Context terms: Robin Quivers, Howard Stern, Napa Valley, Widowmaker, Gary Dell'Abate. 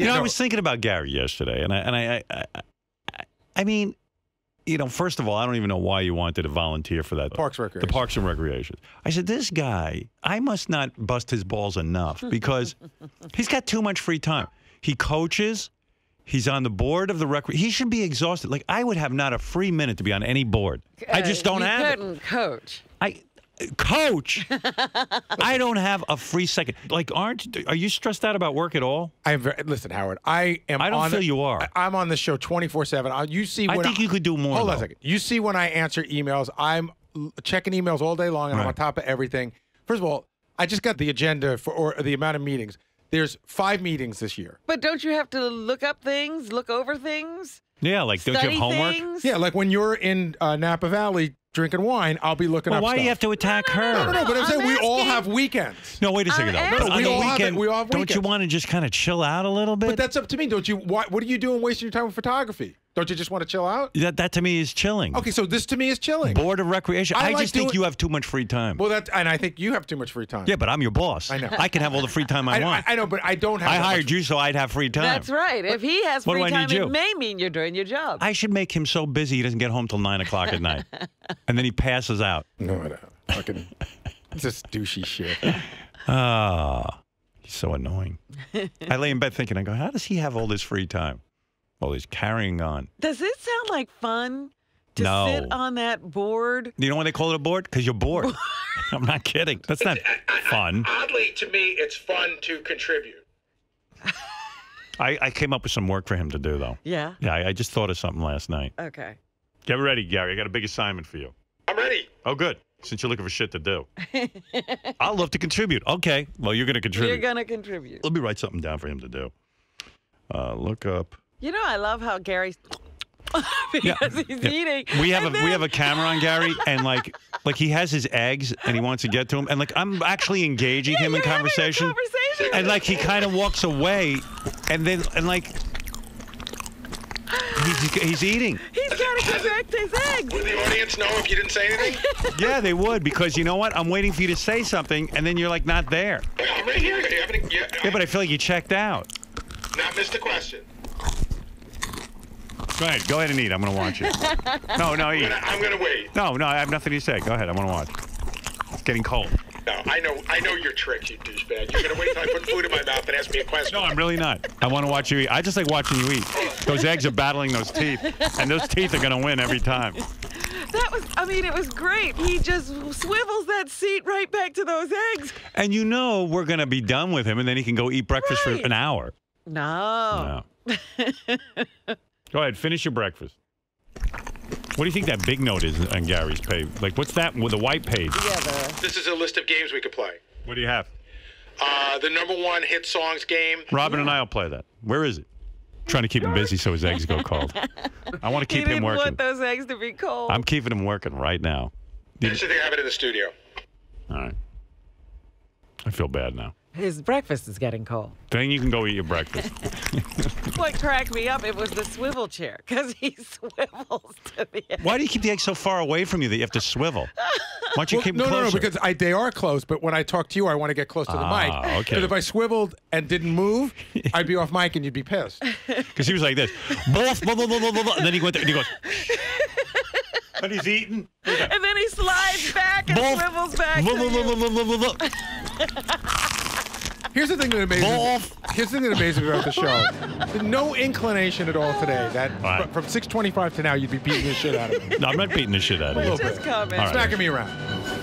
You know, I was thinking about Gary yesterday, and I mean, you know, first of all, I don't even know why you wanted to volunteer for that. Parks Recreation. The Parks and Recreation. I said, this guy, I must not bust his balls enough because he's got too much free time. He coaches. He's on the board of the rec. He should be exhausted. Like, I would have not a free minute to be on any board. I just don't have it. You couldn't coach. Coach, I don't have a free second. Like, are you stressed out about work at all? Listen, Howard, I am. I don't feel you are. I'm on the show 24/7. You see, when I think you could do more. Hold on a second. You see, when I answer emails, I'm checking emails all day long, and I'm on top of everything. First of all, I just got the agenda or the amount of meetings. There's 5 meetings this year. But don't you have to look up things, look over things? Yeah, like, don't you have homework? Things? Yeah, like when you're in Napa Valley drinking wine, I'll be looking up stuff. Why do you have to attack her? No, but I'm saying we all have weekends. No, wait a second, though. No, we all have weekends. Don't you want to just kind of chill out a little bit? But that's up to me. Don't you? What are you doing wasting your time with photography? Don't you just want to chill out? That to me is chilling. Okay, so this to me is chilling. Board of Recreation. I just think you have too much free time. Well, and I think you have too much free time. Yeah, but I'm your boss. I know. I can have all the free time I want. I know, but I don't have. I hired you so I'd have free time. That's right. If he has free time, it may mean you're doing your job. I should make him so busy he doesn't get home till 9 o'clock at night, and then he passes out. No, I don't. Fucking just douchey shit. Ah, he's so annoying. I lay in bed thinking, I go, how does he have all this free time? Well, he's carrying on. Does it sound like fun to sit on that board? You know why they call it a board? Because you're bored. I'm not kidding. That's not fun. Oddly, to me, it's fun to contribute. I came up with some work for him to do, though. Yeah? Yeah, I just thought of something last night. Okay. Get ready, Gary. I got a big assignment for you. I'm ready. Oh, good. Since you're looking for shit to do. I'll love to contribute. Okay. Well, you're going to contribute. You're going to contribute. Let me write something down for him to do. Look up. You know, I love how Gary's because he's eating. We have a camera on Gary, and like he has his eggs, and he wants to get to him, and like I'm actually engaging him in conversation, and like he kind of walks away, and then like he's eating. He's got to correct his eggs. Would the audience know if you didn't say anything? Yeah, they would, because you know what? I'm waiting for you to say something, and then you're like not there. I'm right here. Yeah, but I feel like you checked out. Not missed a question. Go ahead. Go ahead and eat. I'm going to watch it. No, eat. I'm going to wait. No, I have nothing to say. Go ahead. I want to watch. It's getting cold. No, I know your trick, you douchebag. You're going to wait until I put food in my mouth and ask me a question. No, I'm really not. I want to watch you eat. I just like watching you eat. Those eggs are battling those teeth, and those teeth are going to win every time. I mean, it was great. He just swivels that seat right back to those eggs. And you know we're going to be done with him, and then he can go eat breakfast for an hour. No. Go ahead, finish your breakfast. What do you think that big note is on Gary's page? Like, what's that with the white page? Yeah, this is a list of games we could play. What do you have? The #1 hit songs game. Robin and I will play that. Where is it? I'm trying to keep him busy so his eggs go cold. I want to keep him working. You didn't want those eggs to be cold. I'm keeping him working right now. I should have it in the studio. All right. I feel bad now. His breakfast is getting cold. Then you can go eat your breakfast. What cracked me up, it was the swivel chair, because he swivels to the egg. Why do you keep the eggs so far away from you that you have to swivel? Why don't you keep them closer? No, because they are close, but when I talk to you, I want to get close to the mic. Okay. Because if I swiveled and didn't move, I'd be off mic and you'd be pissed. Because he was like this. Blah, blah, blah, blah, blah, blah. And then he went there and he goes... And he's eating. And then he slides back and swivels back. Blah, blah, blah, blah, blah, blah. Here's the thing that amazes me. Here's the thing that amazes me about the show. No inclination at all today. That from 6:25 to now, you'd be beating the shit out of me. No, I'm not beating the shit out of you. Just comments. Smacking me around.